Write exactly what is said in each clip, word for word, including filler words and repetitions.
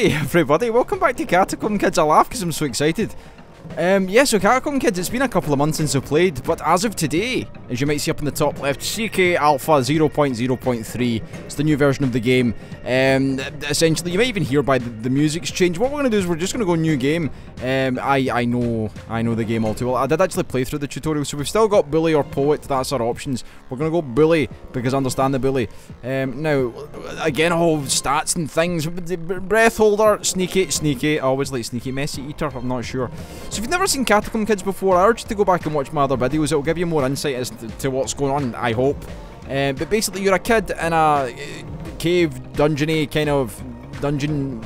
Hey everybody, welcome back to Catacomb Kids. I laugh because I'm so excited. Um, yeah, so Catacomb Kids, it's been a couple of months since I've played, but as of today, as you might see up in the top left, C K Alpha zero point zero point three, it's the new version of the game. Um, essentially, you might even hear by the, the music's changed. What we're going to do is we're just going to go new game. Um, I, I know I know the game all too well. I did actually play through the tutorial, so we've still got Bully or Poet, that's our options. We're going to go Bully, because I understand the Bully. Um, now, again, all stats and things, Breath Holder, Sneaky, Sneaky, I always like Sneaky, Messy Eater, I'm not sure. So if you've never seen Catacomb Kids before, I urge you to go back and watch my other videos. It'll give you more insight as to what's going on, I hope. Uh, but basically, you're a kid in a cave, dungeony kind of dungeon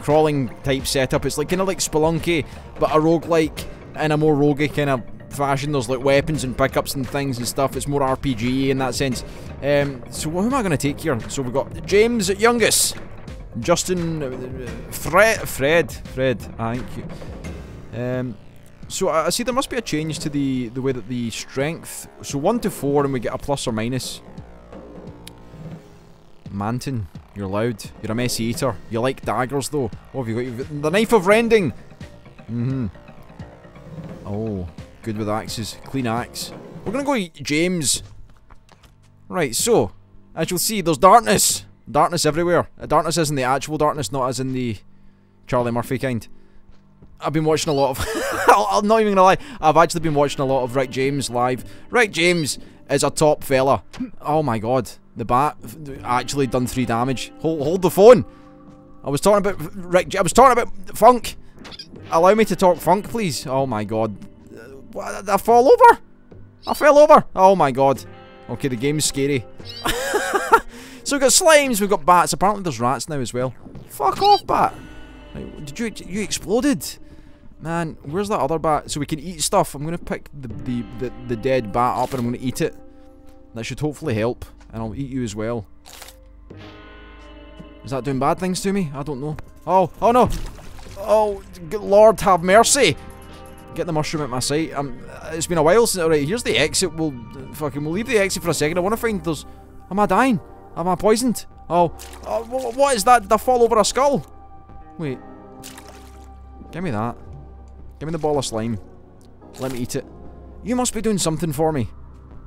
crawling type setup. It's like kind of like Spelunky, but a roguelike in a more roguey kind of fashion. There's like weapons and pickups and things and stuff. It's more R P G in that sense. Um, so who am I going to take here? So we've got James Youngus, Justin, uh, Fred, Fred, Fred. I thank you. Um, so I see there must be a change to the the way that the strength. So one to four, and we get a plus or minus. Manton, you're loud. You're a messy eater. You like daggers, though. What have you got? You've got the knife of rending. Mm-hmm. Oh, good with axes. Clean axe. We're gonna go James. Right. So, as you'll see, there's darkness. Darkness everywhere. Darkness isn't the actual darkness, not as in the Charlie Murphy kind. I've been watching a lot of, I'm not even gonna lie, I've actually been watching a lot of Rick James live. Rick James is a top fella. Oh my god, the bat actually done three damage. Hold, hold the phone. I was talking about Rick, I was talking about Funk. Allow me to talk Funk, please. Oh my god. What, I fall over? I fell over. Oh my god. Okay, the game's scary. So we've got slimes, we've got bats, apparently there's rats now as well. Fuck off, bat. Did you, you exploded? Man, where's that other bat? So we can eat stuff. I'm going to pick the, the, the, the dead bat up and I'm going to eat it. That should hopefully help. And I'll eat you as well. Is that doing bad things to me? I don't know. Oh, oh no. Oh, good lord, have mercy. Get the mushroom at my sight. Um, it's been a while since... Alright, here's the exit. We'll fucking... We'll leave the exit for a second. I want to find those... Am I dying? Am I poisoned? Oh, oh, what is that? Did I fall over a skull? Wait. Give me that. Give me the ball of slime. Let me eat it. You must be doing something for me.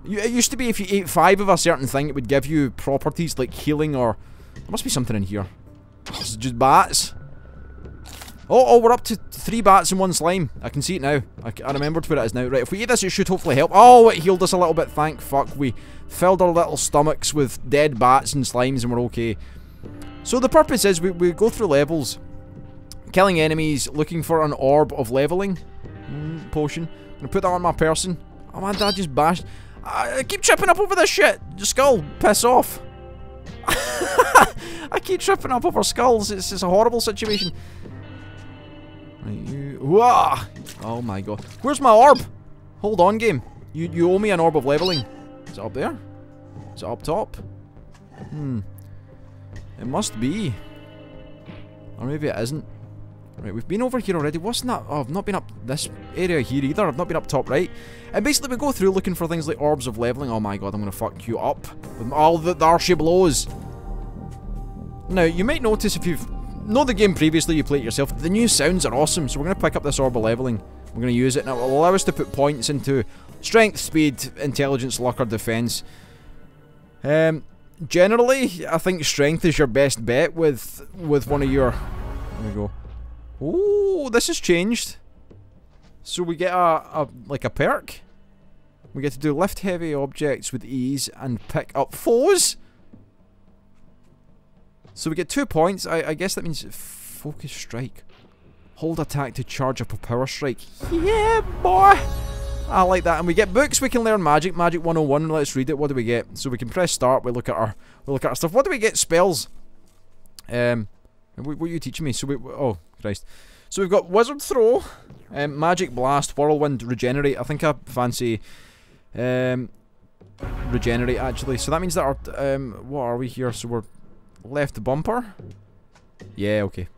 You, it used to be if you ate five of a certain thing, it would give you properties like healing or... There must be something in here. It's just bats. Oh, oh, we're up to three bats and one slime. I can see it now. I, I remembered where it is now. Right, if we eat this, it should hopefully help. Oh, it healed us a little bit, thank fuck. We filled our little stomachs with dead bats and slimes and we're okay. So the purpose is we, we go through levels. Killing enemies, looking for an orb of leveling. Mm, potion. I'm gonna put that on my person. Oh man, dad just bashed. I keep tripping up over this shit. Skull, piss off. I keep tripping up over skulls. It's just a horrible situation. Right, you. Whoa. Oh my god. Where's my orb? Hold on, game. You you owe me an orb of leveling. Is it up there? Is it up top? Hmm. It must be. Or maybe it isn't. Right, we've been over here already. What's that? Oh, I've not been up this area here either. I've not been up top right. And basically we go through looking for things like orbs of leveling. Oh my god, I'm going to fuck you up with all the, the Archie blows. Now, you might notice if you've known the game previously, you play it yourself. The new sounds are awesome. So we're going to pick up this orb of leveling. We're going to use it. And it will allow us to put points into strength, speed, intelligence, luck or defense. Um, generally, I think strength is your best bet with, with one of your... There we go. Oh, this has changed. So we get a, a like a perk. We get to do lift heavy objects with ease and pick up foes. So we get two points. I, I guess that means focus strike. Hold attack to charge up a power strike. Yeah, boy. I like that. And we get books. We can learn magic. Magic one oh one. Let's read it. What do we get? So we can press start. We look at our we look at our stuff. What do we get? Spells. Um, what are you teaching me? So we oh. Christ. So we've got Wizard Throw, um, Magic Blast, Whirlwind, Regenerate. I think I fancy um, Regenerate actually. So that means that our, um, what are we here? So we're left bumper? Yeah, okay.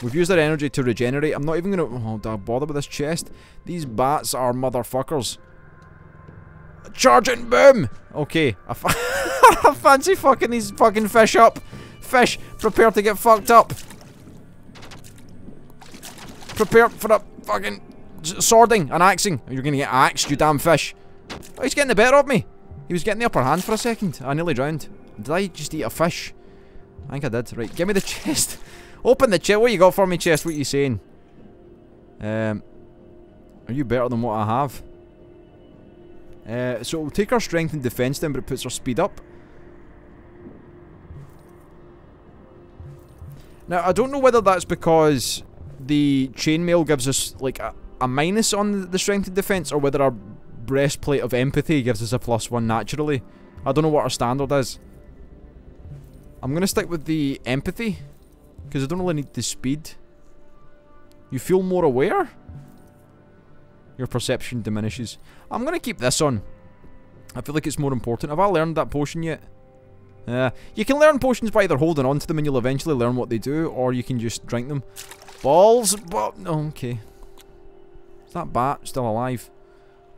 We've used our energy to regenerate. I'm not even going to, oh, do I bother with this chest? These bats are motherfuckers. Charging boom! Okay, I, fa I fancy fucking these fucking fish up. Fish, prepare to get fucked up. prepare for the fucking swording and axing. You're gonna get axed, you damn fish. Oh, he's getting the better of me. He was getting the upper hand for a second. I nearly drowned. Did I just eat a fish? I think I did. Right, give me the chest. Open the chest. What you got for me, chest? What are you saying? Um, are you better than what I have? Uh, so we'll take our strength and defense down, but it puts our speed up. Now, I don't know whether that's because the chainmail gives us, like, a, a minus on the strength and defense, or whether our breastplate of empathy gives us a plus one naturally. I don't know what our standard is. I'm gonna stick with the empathy, because I don't really need the speed. You feel more aware? Your perception diminishes. I'm gonna keep this on. I feel like it's more important. Have I learned that potion yet? Uh, you can learn potions by either holding on to them and you'll eventually learn what they do, or you can just drink them. Balls! But oh, okay. Is that bat still alive?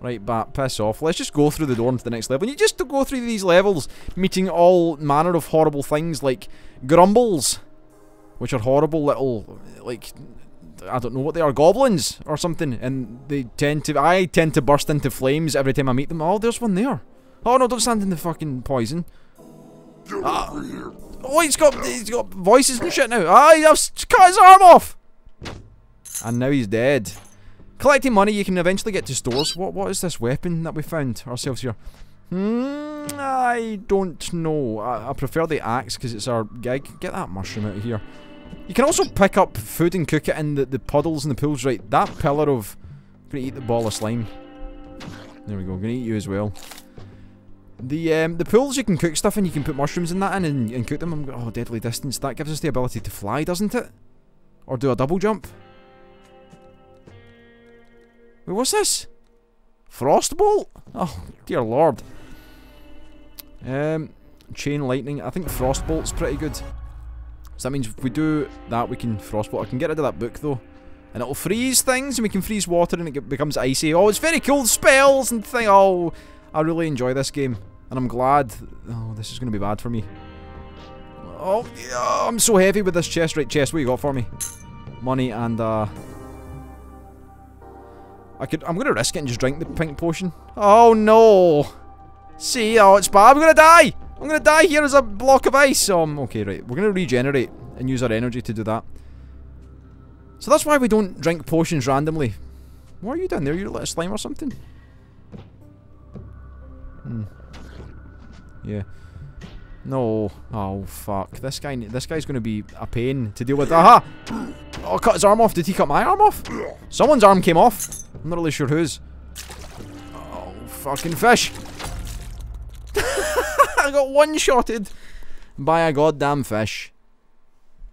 Right, bat, piss off. Let's just go through the door into the next level. And you just go through these levels, meeting all manner of horrible things like grumbles, which are horrible little, like, I don't know what they are, goblins or something, and they tend to, I tend to burst into flames every time I meet them. Oh, there's one there. Oh no, don't stand in the fucking poison. Ah. Oh, he's got, he's got voices and shit now. Ah, I've cut his arm off! And now he's dead. Collecting money, you can eventually get to stores. What, what is this weapon that we found ourselves here? Hmm, I don't know. I, I prefer the axe because it's our gig. Get that mushroom out of here. You can also pick up food and cook it in the, the puddles and the pools. Right, that pillar of... I'm gonna eat the ball of slime. There we go, I'm gonna eat you as well. The um, the pools you can cook stuff in, you can put mushrooms in that in and, and cook them. I'm, oh, deadly distance, that gives us the ability to fly, doesn't it? Or do a double jump? Wait, what's this? Frostbolt? Oh, dear lord. Um, chain lightning, I think frostbolt's pretty good. So that means if we do that, we can frostbolt. I can get rid of that book, though. And it'll freeze things, and we can freeze water, and it becomes icy. Oh, it's very cool spells and thing. Oh, I really enjoy this game. And I'm glad. Oh, this is going to be bad for me. Oh, yeah, I'm so heavy with this chest. Right, chest, what you got for me? Money and, uh... I could, I'm going to risk it and just drink the pink potion. Oh, no. See, oh, it's bad. I'm going to die. I'm going to die here as a block of ice. Um, okay, right. We're going to regenerate and use our energy to do that. So that's why we don't drink potions randomly. What are you doing there? You're like a slime or something? Hmm. Yeah. No. Oh, fuck. This guy, this guy's going to be a pain to deal with. Aha! Oh, cut his arm off. Did he cut my arm off? Someone's arm came off. I'm not really sure whose. Oh, fucking fish. I got one-shotted by a goddamn fish.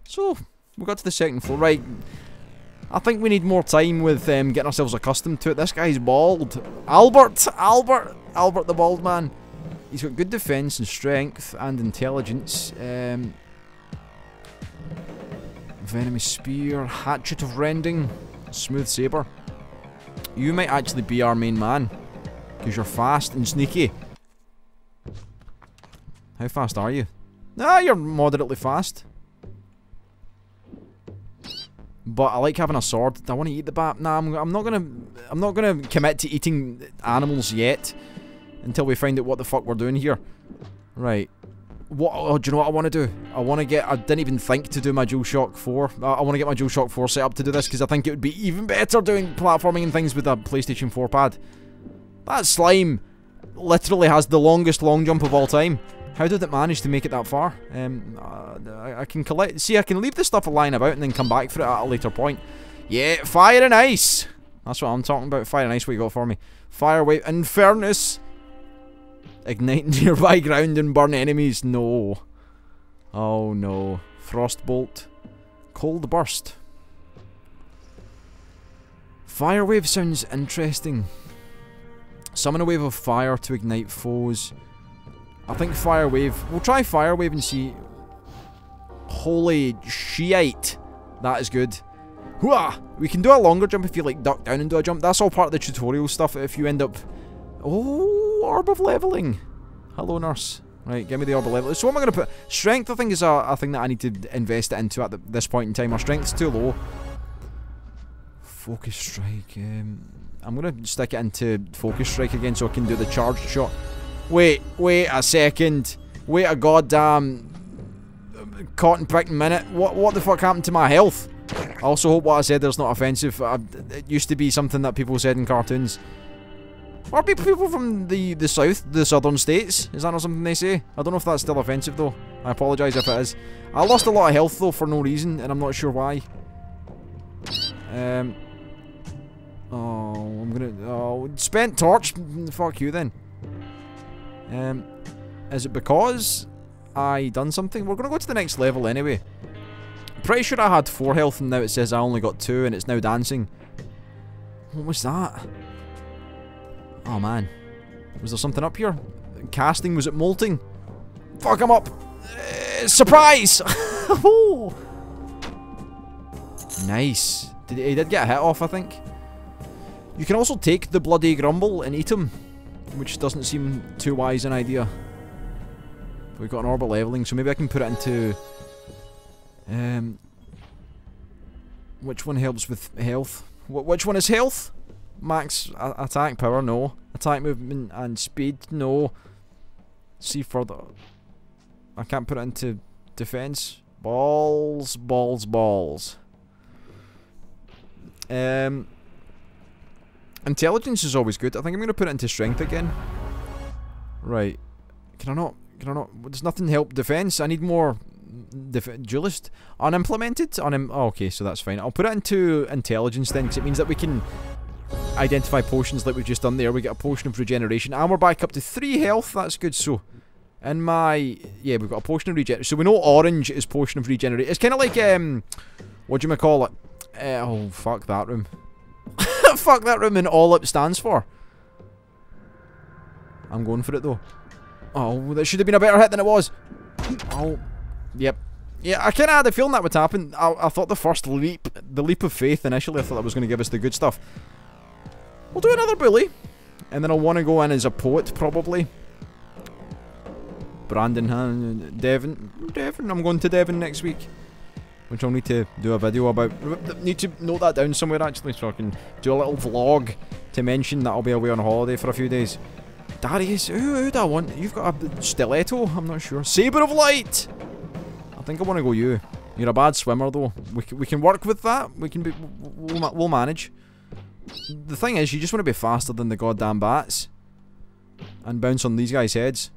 So, we got to the second floor. Right, I think we need more time with um, getting ourselves accustomed to it. This guy's bald. Albert! Albert! Albert the bald man. He's got good defense and strength and intelligence. Um, venomous spear. Hatchet of rending. Smooth saber. You might actually be our main man, because you're fast and sneaky. How fast are you? Ah, you're moderately fast. But I like having a sword. I want to eat the bat. Nah, I'm, I'm not gonna. I'm not gonna commit to eating animals yet, until we find out what the fuck we're doing here. Right. What? Oh, do you know what I want to do? I want to get. I didn't even think to do my DualShock four. I, I want to get my DualShock four set up to do this because I think it would be even better doing platforming and things with a PlayStation four pad. That slime literally has the longest long jump of all time. How did it manage to make it that far? Um, I, I can collect. See, I can leave this stuff lying about and then come back for it at a later point. Yeah, fire and ice. That's what I'm talking about. Fire and ice. What you got for me? Fire wave Infernus. Ignite nearby ground and burn enemies. No. Oh no. Frostbolt. Cold burst. Fire wave sounds interesting. Summon a wave of fire to ignite foes. I think fire wave. We'll try fire wave and see. Holy shite. That is good. Hooah! We can do a longer jump if you like duck down and do a jump. That's all part of the tutorial stuff if you end up... Oh, orb of leveling. Hello, nurse. Right, give me the orb of leveling. So what am I going to put? Strength, I think, is a, a thing that I need to invest into at the, this point in time. Our strength's too low. Focus Strike. Um, I'm going to stick it into Focus Strike again so I can do the charge shot. Wait, wait a second. Wait a goddamn cotton prick minute. What what the fuck happened to my health? I also hope what I said there's not offensive. I, it used to be something that people said in cartoons. Or people from the, the south, the southern states. Is that not something they say? I don't know if that's still offensive though. I apologise if it is. I lost a lot of health though for no reason and I'm not sure why. Um. Oh, I'm gonna... Oh, spent torch? Fuck you then. Um, is it because I done something? We're gonna go to the next level anyway. Pretty sure I had four health and now it says I only got two and it's now dancing. What was that? Oh man. Was there something up here? Casting? Was it molting? Fuck, I'm up! Uh, surprise! Oh. Nice. Did, he did get a hit off, I think. You can also take the bloody grumble and eat him, which doesn't seem too wise an idea. But we've got an orbit leveling, so maybe I can put it into... Um, which one helps with health? Wh which one is health? Max uh, attack power, no. Attack movement and speed, no. See further. I can't put it into defense. Balls, balls, balls. Um, intelligence is always good. I think I'm going to put it into strength again. Right. Can I not? Can I not? Does nothing help defense? I need more... Duelist? Unimplemented? Unim oh, okay, so that's fine. I'll put it into intelligence then, because it means that we can identify potions like we've just done there. We get a potion of regeneration. And we're back up to three health. That's good. So, in my... Yeah, we've got a potion of regeneration. So we know orange is potion of regeneration. It's kind of like, um... what do you call it? Uh, oh, fuck that room. Fuck that room and all it stands for. I'm going for it, though. Oh, that should have been a better hit than it was. Oh... Yep. Yeah, I kind of had a feeling that would happen. I, I thought the first leap, the leap of faith initially, I thought that was going to give us the good stuff. We'll do another bully. And then I'll want to go in as a poet, probably. Brandon, Devon. Devon, I'm going to Devon next week. Which I'll need to do a video about. Need to note that down somewhere, actually, so I can do a little vlog to mention that I'll be away on holiday for a few days. Darius, who, who do I want? You've got a stiletto? I'm not sure. Saber of Light! I think I want to go you. You're a bad swimmer though. We can, we can work with that. We can be, we'll, we'll manage. The thing is, you just want to be faster than the goddamn bats. And bounce on these guys' heads.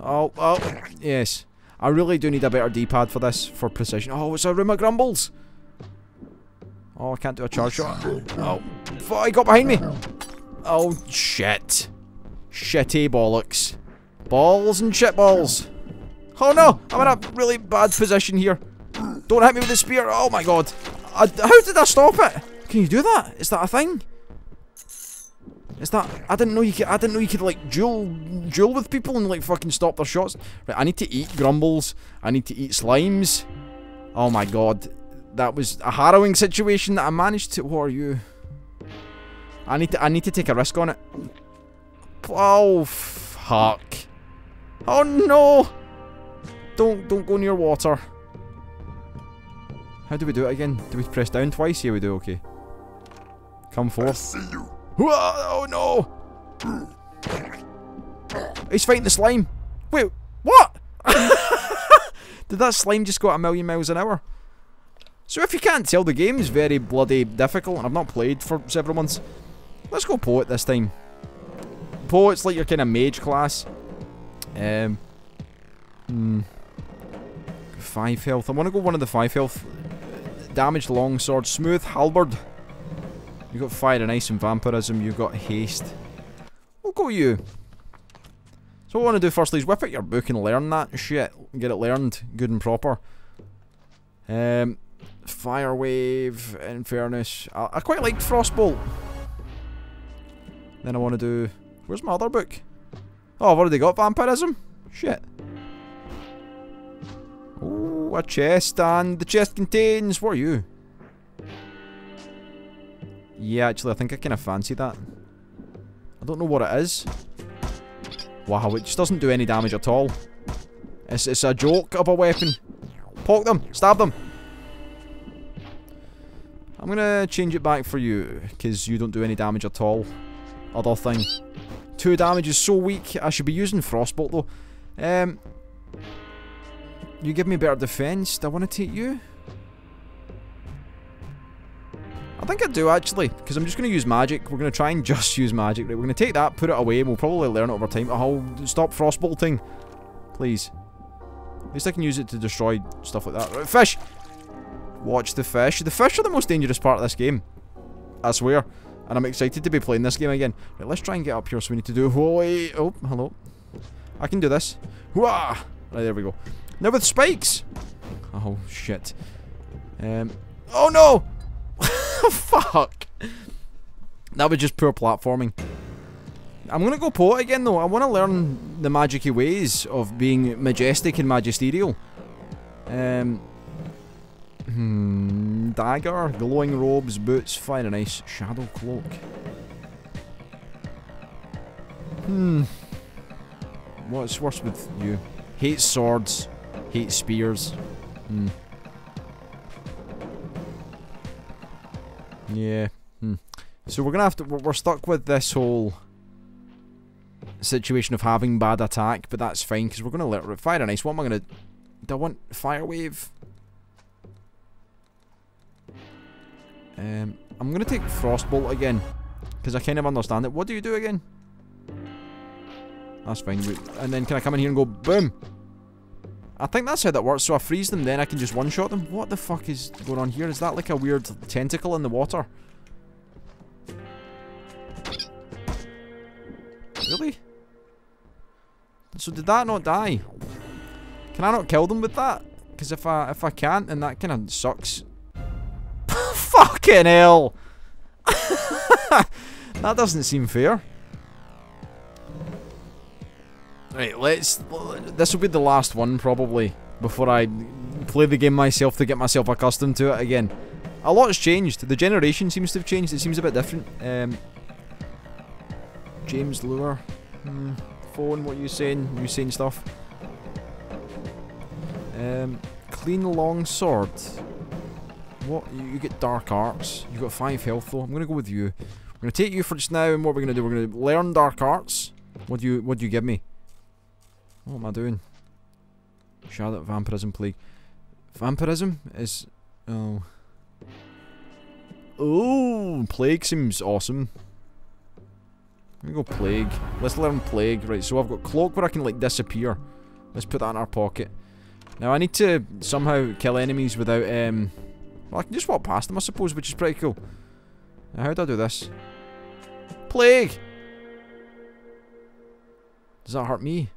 Oh, oh, yes. I really do need a better D-pad for this, for precision. Oh, it's a room of grumbles. Oh, I can't do a charge shot. Oh, fuck, he got behind me. Oh, shit. Shitty bollocks. Balls and shit balls. Oh no! I'm in a really bad position here. Don't hit me with the spear! Oh my god! I, how did I stop it? Can you do that? Is that a thing? Is that? I didn't know you could. I didn't know you could like duel, duel with people and like fucking stop their shots. Right, I need to eat grumbles. I need to eat slimes. Oh my god, that was a harrowing situation that I managed to. What are you? I need to. I need to take a risk on it. Oh fuck! Oh no! Don't, don't go near water. How do we do it again? Do we press down twice? Yeah, we do, okay. Come forth. I see you. Oh, no! He's fighting the slime. Wait, what? Did that slime just go at a million miles an hour? So if you can't tell, the game is very bloody difficult, and I've not played for several months. Let's go Poet this time. Poet's like your kind of mage class. Um... Hmm... Five health. I want to go one of the five health. Damaged longsword, smooth halberd. You've got fire and ice and vampirism. You've got haste. We'll go you. So what I want to do firstly is whip out your book and learn that shit. Get it learned, good and proper. Um, fire wave. In fairness, I, I quite like frostbolt. Then I want to do. Where's my other book? Oh, I've already got vampirism. Shit. Ooh, a chest, and the chest contains... What are you? Yeah, actually, I think I kind of fancy that. I don't know what it is. Wow, it just doesn't do any damage at all. It's, it's a joke of a weapon. Poke them, stab them. I'm gonna change it back for you, because you don't do any damage at all. Other thing. Two damage is so weak. I should be using Frostbolt though. Um, you give me better defense. Do I want to take you? I think I do actually, because I'm just going to use magic. We're going to try and just use magic. Right, we're going to take that, put it away, and we'll probably learn it over time. Oh, stop frostbolting. Please. At least I can use it to destroy stuff like that. Right, fish! Watch the fish. The fish are the most dangerous part of this game. I swear. And I'm excited to be playing this game again. Right, let's try and get up here, so we need to do... Holy... Oh, hello. I can do this. Hooah! Right, there we go. Now with spikes! Oh, shit. Um... Oh, no! Fuck! That was just poor platforming. I'm gonna go Poet again though. I wanna learn the magic-y ways of being majestic and magisterial. Um... Hmm... Dagger, glowing robes, boots, fire and ice, shadow cloak. Hmm... What's worse with you? Hate swords. Hate spears. Hmm. Yeah. Hmm. So we're gonna have to. We're stuck with this whole situation of having bad attack, but that's fine because we're gonna let it fire and ice. What am I gonna? Do I want fire wave? Um, I'm gonna take Frostbolt again because I kind of understand it. What do you do again? That's fine. And then can I come in here and go boom? I think that's how that works, so I freeze them, then I can just one-shot them. What the fuck is going on here? Is that like a weird tentacle in the water? Really? So did that not die? Can I not kill them with that? Because if I, if I can't, then that kind of sucks. Fucking hell! That doesn't seem fair. Right, let's... This will be the last one, probably, before I play the game myself to get myself accustomed to it again. A lot's changed. The generation seems to have changed. It seems a bit different. Um, James Lure. Hmm. Phone, what are you saying? You saying stuff. Um, clean long sword. What? You get dark arts. You've got five health, though. I'm going to go with you. We're going to take you for just now, and what we're going to do, we're going to learn dark arts. What do you, what do you give me? What am I doing? Shadow Vampirism Plague. Vampirism is... Oh. Oh, Plague seems awesome. Let me go Plague. Let's learn Plague. Right, so I've got Cloak where I can, like, disappear. Let's put that in our pocket. Now, I need to somehow kill enemies without, um... Well, I can just walk past them, I suppose, which is pretty cool. Now, how do I do this? Plague! Does that hurt me?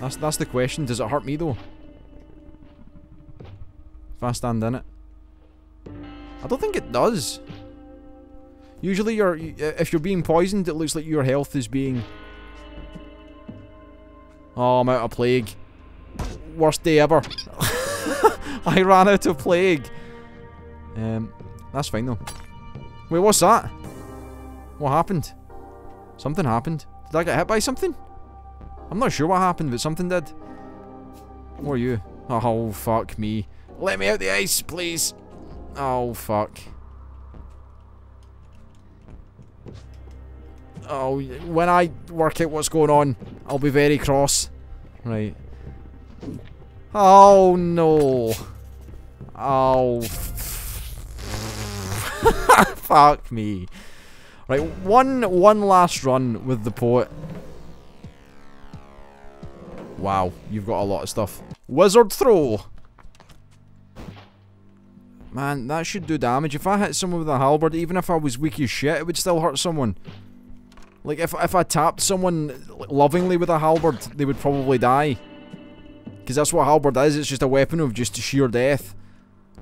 That's, that's the question. Does it hurt me, though? If I stand in it. I don't think it does. Usually, you're, if you're being poisoned, it looks like your health is being... Oh, I'm out of plague. Worst day ever. I ran out of plague. Um, that's fine, though. Wait, what's that? What happened? Something happened. Did I get hit by something? I'm not sure what happened, but something did. Who are you? Oh, fuck me. Let me out the ice, please. Oh, fuck. Oh, when I work out what's going on, I'll be very cross. Right. Oh, no. Oh. Fuck me. Right, one, one last run with the poet. Wow, you've got a lot of stuff. Wizard throw! Man, that should do damage. If I hit someone with a halberd, even if I was weak as shit, it would still hurt someone. Like, if, if I tapped someone lovingly with a halberd, they would probably die. Because that's what a halberd is, it's just a weapon of just sheer death.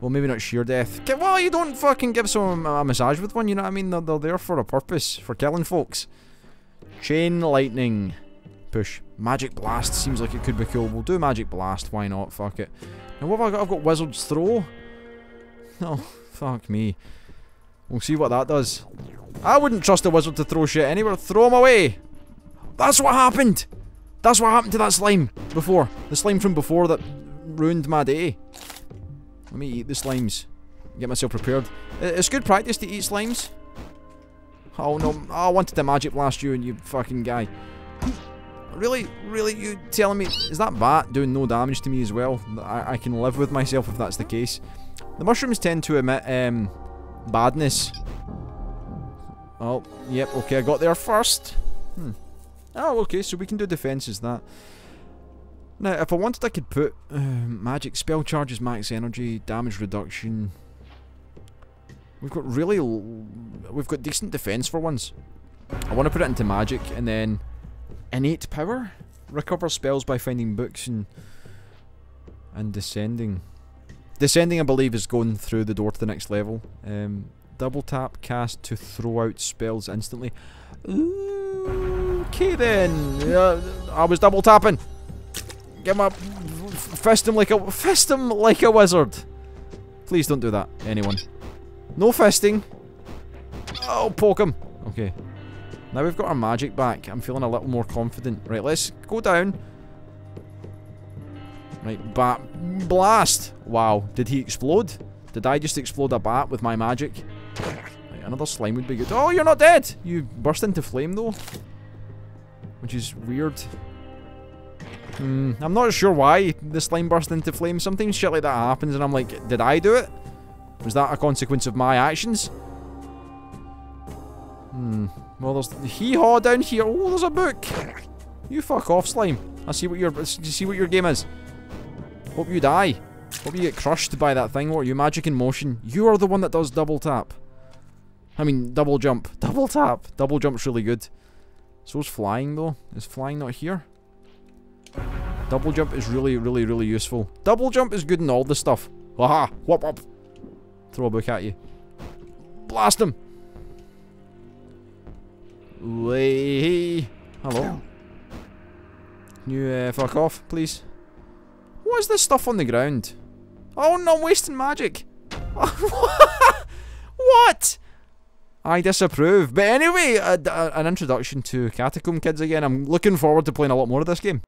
Well, maybe not sheer death. Well, you don't fucking give someone a massage with one, you know what I mean? They're, they're there for a purpose, for killing folks. Chain lightning. Push. Magic Blast seems like it could be cool. We'll do Magic Blast, why not? Fuck it. Now what have I got? I've got Wizard's Throw. Oh, fuck me. We'll see what that does. I wouldn't trust a wizard to throw shit anywhere. Throw him away! That's what happened! That's what happened to that slime before. The slime from before that ruined my day. Let me eat the slimes. get myself prepared. It's good practice to eat slimes. Oh no, oh, I wanted to magic blast you and you fucking guy. Really, really, you telling me, is that bat doing no damage to me as well? I, I can live with myself if that's the case. The mushrooms tend to emit, um, badness. Oh, yep, okay, I got there first. Hmm. Oh, okay, so we can do defenses, that. Now, if I wanted, I could put uh, magic spell charges, max energy, damage reduction. We've got really, l we've got decent defense for once. I want to put it into magic, and then innate power, recover spells by finding books and and descending. Descending, I believe, is going through the door to the next level. Um, double tap cast to throw out spells instantly. Okay then, uh, I was double tapping. Get my fist him like a fist him like a wizard. Please don't do that, anyone. No fisting. Oh, poke him. Okay. Now we've got our magic back. I'm feeling a little more confident. Right, let's go down. Right, bat blast. Wow, did he explode? Did I just explode a bat with my magic? Right, another slime would be good. Oh, you're not dead. You burst into flame though, which is weird. Hmm, I'm not sure why the slime burst into flame. Sometimes shit like that happens and I'm like, did I do it? Was that a consequence of my actions? Hmm, well there's the hee-haw down here. Oh, there's a book! You fuck off, slime. I see what your, see what your game is. Hope you die. Hope you get crushed by that thing. What are you, magic in motion? You are the one that does double tap. I mean, double jump. Double tap. Double jump's really good. So's flying though. Is flying not here? Double jump is really, really, really useful. Double jump is good in all this stuff. Haha! Whoop up! Throw a book at you. Blast him! Way. Hello. Can you uh, fuck off, please? What is this stuff on the ground? Oh no, I'm wasting magic! What? I disapprove. But anyway, a, a, an introduction to Catacomb Kids again. I'm looking forward to playing a lot more of this game.